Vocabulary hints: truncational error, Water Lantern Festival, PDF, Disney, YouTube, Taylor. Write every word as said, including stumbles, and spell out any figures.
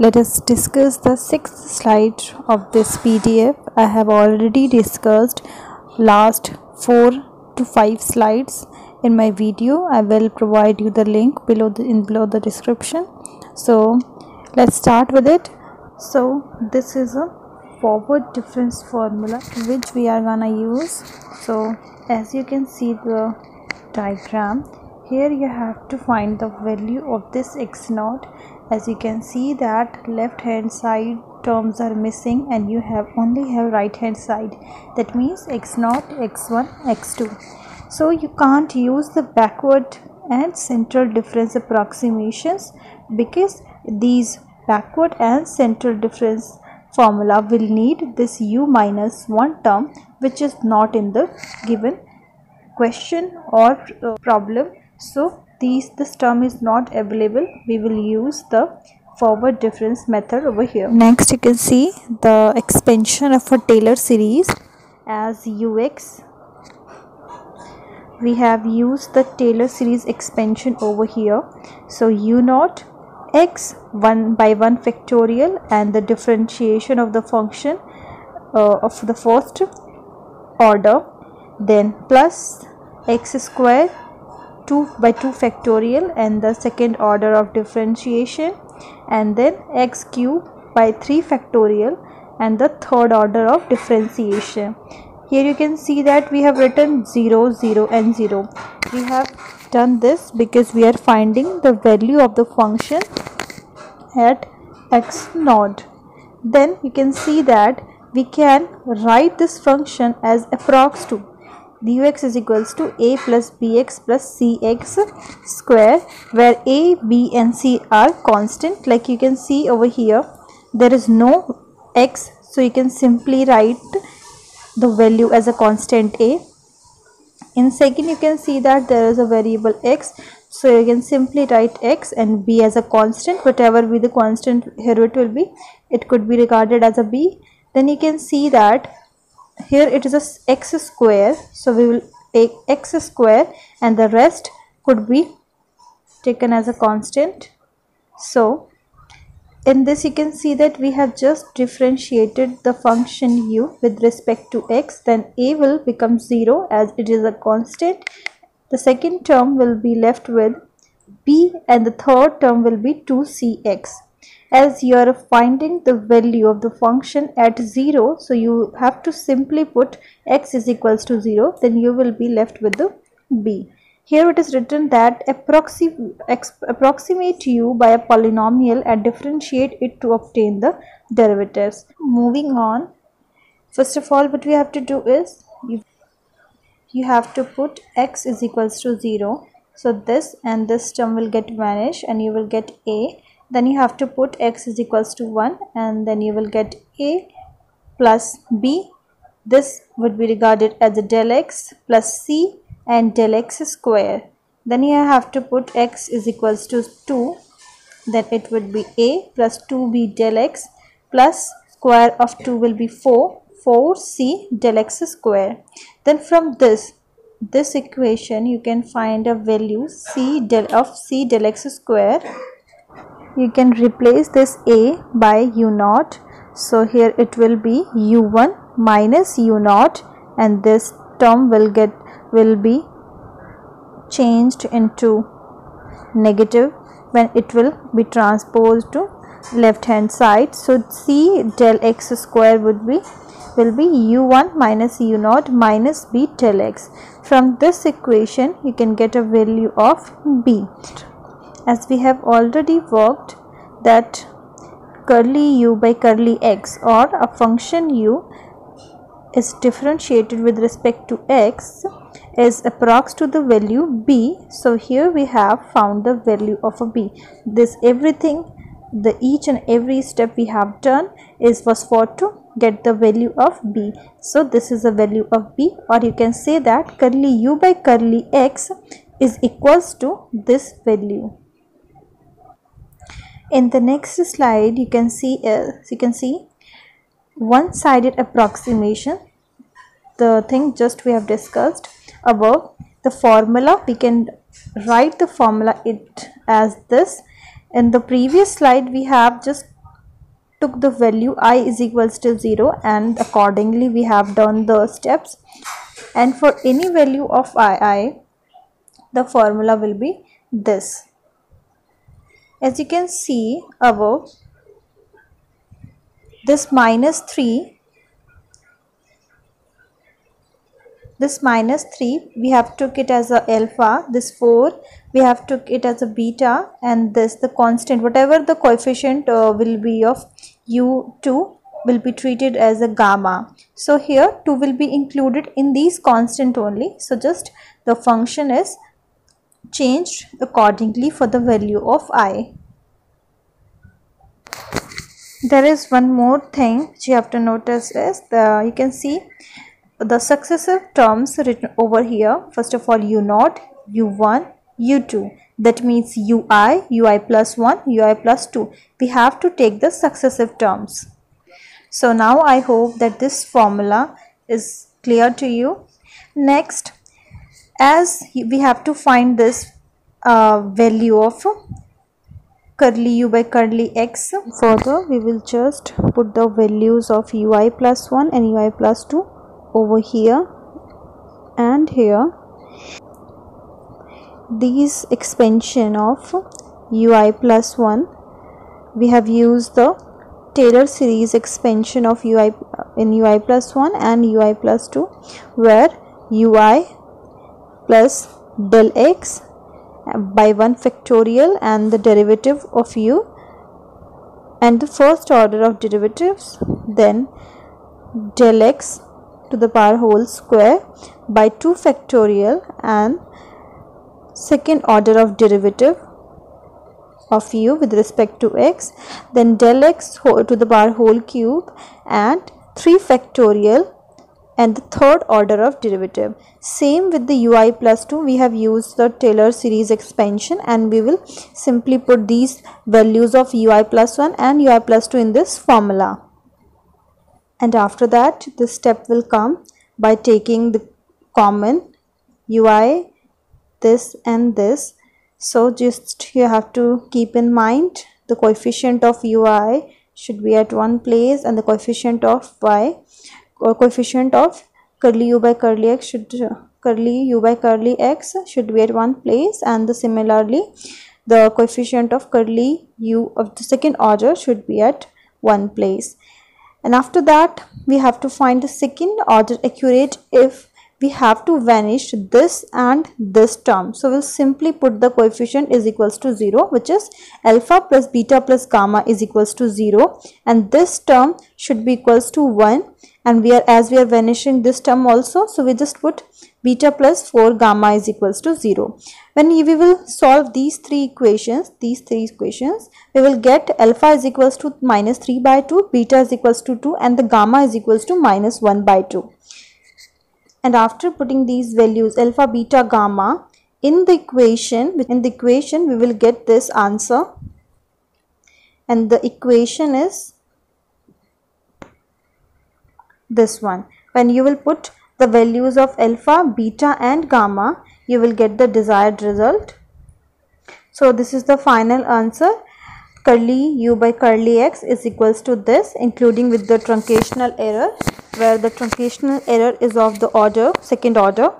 Let us discuss the sixth slide of this P D F. I have already discussed last four to five slides in my video. I will provide you the link below the, in below the description. So let's start with it. So this is a forward difference formula which we are gonna use. So as you can see the diagram here, you have to find the value of this x naught. As you can see that left hand side terms are missing and you have only have right hand side, that means x naught, x one, x two. So you can't use the backward and central difference approximations because these backward and central difference formula will need this u minus one term which is not in the given question or uh, problem. So these this term is not available. We will use the forward difference method over here. Next you can see the expansion of a Taylor series as U X. We have used the Taylor series expansion over here. So u naught x one by one factorial and the differentiation of the function uh, of the first order, then plus x square two by two factorial and the second order of differentiation, and then x cube by three factorial and the third order of differentiation. Here you can see that we have written zero, zero and zero. We have done this because we are finding the value of the function at x naught. Then you can see that we can write this function as approx to dx is equals to a plus bx plus cx square, where a, b and c are constant. Like you can see over here there is no x, so you can simply write the value as a constant a. In second you can see that there is a variable x, so you can simply write x and b as a constant. Whatever be the constant here it will be, it could be regarded as a b. Then you can see that here it is a x square, so we will take x square and the rest could be taken as a constant. So in this you can see that we have just differentiated the function u with respect to x, then a will become zero as it is a constant. The second term will be left with b and the third term will be two c x. As you are finding the value of the function at zero, so you have to simply put x is equals to zero, then you will be left with the b. Here it is written that approximate u by a polynomial and differentiate it to obtain the derivatives. Moving on, first of all what we have to do is you, you have to put x is equals to zero, so this and this term will get vanished and you will get a. Then you have to put x is equals to one and then you will get a plus b. This would be regarded as a del x plus c and del x square. Then you have to put x is equals to two, then it would be a plus two b del x plus square of two will be four, four c del x square. Then from this this equation you can find a value c del of c del x square. You can replace this a by u naught, so here it will be u one minus u naught and this term will get will be changed into negative when it will be transposed to left hand side. So c del x square would be will be u one minus u naught minus b del x. From this equation you can get a value of b. As we have already worked that curly u by curly x or a function u is differentiated with respect to x is approx to the value b. So here we have found the value of a b. This everything, the each and every step we have done is was for to get the value of b. So this is the value of b, or you can say that curly u by curly x is equals to this value. In the next slide you can see uh, you can see one-sided approximation, the thing just we have discussed above. The formula, we can write the formula it as this. In the previous slide we have just took the value I is equals to zero, and accordingly we have done the steps. And for any value of I I, the formula will be this. As you can see above, this minus three, this minus three we have took it as a alpha, this four we have took it as a beta, and this the constant, whatever the coefficient uh, will be of u two will be treated as a gamma. So here two will be included in these constant only, so just the function is changed accordingly for the value of I. There is one more thing which you have to notice is the you can see the successive terms written over here. First of all, u naught, u one, u two, that means ui, ui plus one, ui plus two. We have to take the successive terms. So now I hope that this formula is clear to you. Next, as we have to find this uh, value of curly u by curly x, further we will just put the values of ui plus one and ui plus two over here and here. These expansion of ui plus one, we have used the Taylor series expansion of ui in ui plus one and ui plus two, where ui plus del x by one factorial and the derivative of u and the first order of derivatives, then del x to the power whole square by two factorial and second order of derivative of u with respect to x, then del x to the power whole cube and three factorial and the third order of derivative. Same with the ui plus two, we have used the Taylor series expansion and we will simply put these values of ui plus one and ui plus two in this formula. And after that, this step will come by taking the common ui, this and this. So just you have to keep in mind the coefficient of ui should be at one place and the coefficient of y or coefficient of curly u by curly x should uh, curly u by curly x should be at one place, and the similarly the coefficient of curly u of the second order should be at one place. And after that we have to find the second order accurate if we have to vanish this and this term. So we'll simply put the coefficient is equals to zero, which is alpha plus beta plus gamma is equals to zero, and this term should be equals to one, and we are as we are vanishing this term also, so we just put beta plus four gamma is equals to zero. When we will solve these three equations, these three equations, we will get alpha is equals to minus three by two, beta is equals to two, and the gamma is equals to minus one by two. And after putting these values alpha, beta, gamma in the equation, within the equation we will get this answer, and the equation is this one. When you will put the values of alpha, beta and gamma, you will get the desired result. So this is the final answer. Curly u by curly x is equals to this, including with the truncational error, where the truncational error is of the order second order.